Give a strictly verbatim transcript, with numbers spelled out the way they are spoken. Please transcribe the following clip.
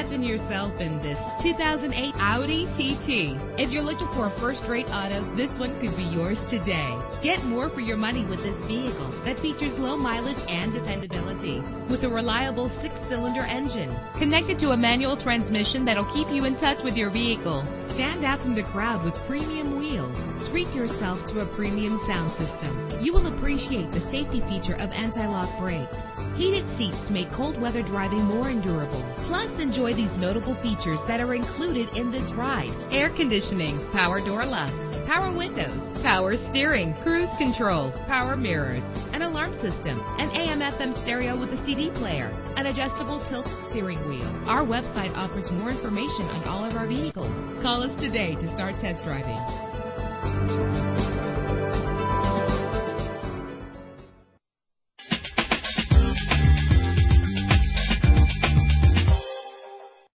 Imagine yourself in this two thousand eight Audi T T. If you're looking for a first-rate auto, this one could be yours today. Get more for your money with this vehicle that features low mileage and dependability with a reliable six-cylinder engine connected to a manual transmission that'll keep you in touch with your vehicle. Stand out from the crowd with premium wheels. Treat yourself to a premium sound system. You will appreciate the safety feature of anti-lock brakes. Heated seats make cold weather driving more endurable. Plus, enjoy these notable features that are included in this ride: air conditioning, power door locks, power windows, power steering, cruise control, power mirrors, an alarm system, an A M F M stereo with a C D player, an adjustable tilt steering wheel. Our website offers more information on all of our vehicles. Call us today to start test driving.